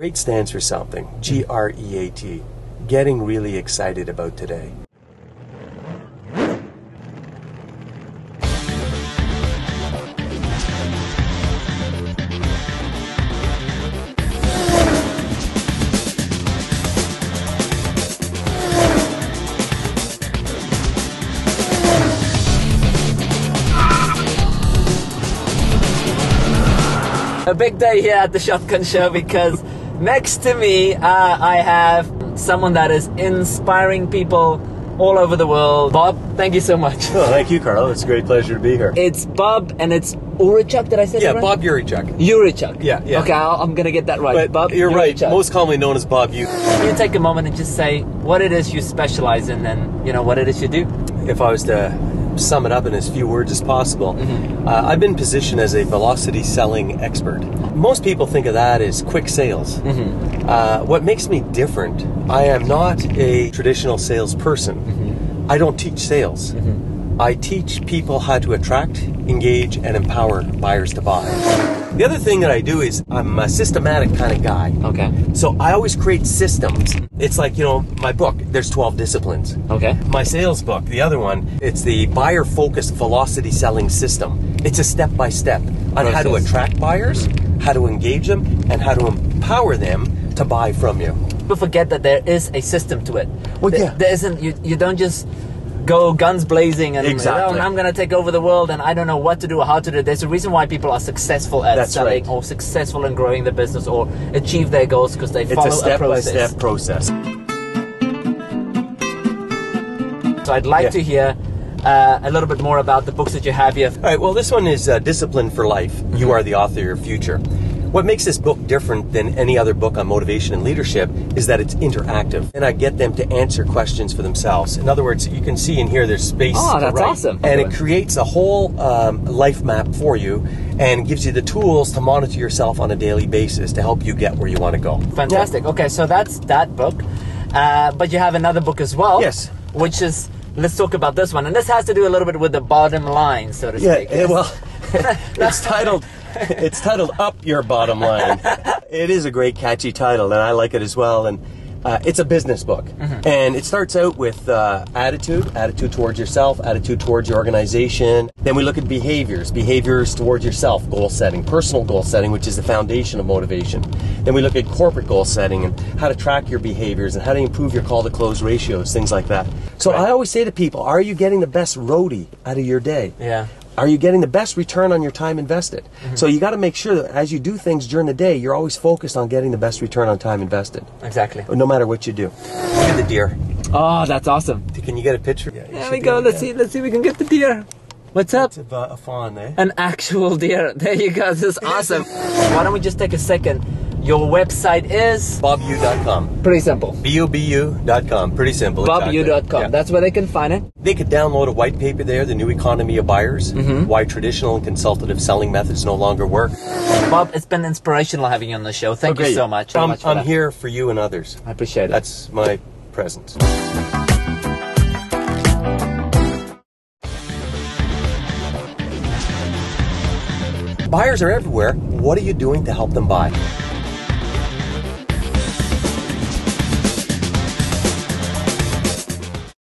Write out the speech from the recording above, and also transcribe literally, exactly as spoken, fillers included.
GREAT stands for something, G R E A T, getting really excited about today. A big day here at the Shotgun Show because next to me uh, I have someone that is inspiring people all over the world. Bob, thank you so much. Well, thank you, Carl. It's a great pleasure to be here. It's Bob and it's Urichuck, did I say yeah, that right? Yeah, Bob Urichuck. Urichuck. Yeah, yeah. Okay, I'll, I'm going to get that right. But Bob you're Urichuck. Right, most commonly known as Bob U. Can you take a moment and just say what it is you specialize in and, you know, what it is you do? If I was to sum it up in as few words as possible. Mm-hmm. uh, I've been positioned as a velocity selling expert. Most people think of that as quick sales. Mm-hmm. uh, what makes me different, I am not a traditional salesperson. Mm-hmm. I don't teach sales. Mm-hmm. I teach people how to attract, engage, and empower buyers to buy. The other thing that I do is I'm a systematic kind of guy. Okay. So I always create systems. It's like, you know, my book, there's twelve disciplines. Okay. My sales book, the other one, it's the buyer-focused velocity selling system. It's a step-by-step on process. How to attract buyers, how to engage them, and how to empower them to buy from you. People forget that there is a system to it. Well, there, yeah. There isn't, you, you don't just go guns blazing and exactly. oh, I'm going to take over the world and I don't know what to do or how to do it. There's a reason why people are successful at That's selling right. or successful in growing their business or achieve their goals because they it's follow a, step a process. By step process. So I'd like yeah. to hear uh, a little bit more about the books that you have here. All right, well this one is uh, Discipline for Life. Mm-hmm. You are the author of your future. What makes this book different than any other book on motivation and leadership is that it's interactive, and I get them to answer questions for themselves. In other words, you can see in here there's space. Oh, that's to write, awesome! And it creates a whole um, life map for you, and gives you the tools to monitor yourself on a daily basis to help you get where you want to go. Fantastic. Okay, so that's that book, uh, but you have another book as well. Yes, which is let's talk about this one, and this has to do a little bit with the bottom line, so to speak. Yeah. Well, it's titled. It's titled Up Your Bottom Line. It is a great catchy title and I like it as well, and uh, it's a business book. Mm-hmm. And it starts out with uh, attitude, attitude towards yourself, attitude towards your organization. Then we look at behaviors, behaviors towards yourself, goal setting, personal goal setting, which is the foundation of motivation. Then we look at corporate goal setting and how to track your behaviors and how to improve your call to close ratios, things like that. So right. I always say to people, are you getting the best roadie out of your day? Yeah. Are you getting the best return on your time invested? Mm-hmm. So you got to make sure that as you do things during the day, you're always focused on getting the best return on time invested. Exactly. No matter what you do. Look at the deer. Oh, that's awesome. Can you get a picture? Yeah, there we go. Let's see. Let's see if we can get the deer. What's up? It's about a fawn, eh? An actual deer. There you go. This is awesome. Why don't we just take a second? Your website is? Bob U dot com. Pretty simple. B O B U dot com. Pretty simple. Bob U dot com. Exactly. Yeah. That's where they can find it. They could download a white paper there, The New Economy of Buyers, mm-hmm. Why Traditional and Consultative Selling Methods No Longer Work. Bob, it's been inspirational having you on the show. Thank okay. you so much. So I'm, much for I'm that. here for you and others. I appreciate it. That's my presence. Buyers are everywhere. What are you doing to help them buy?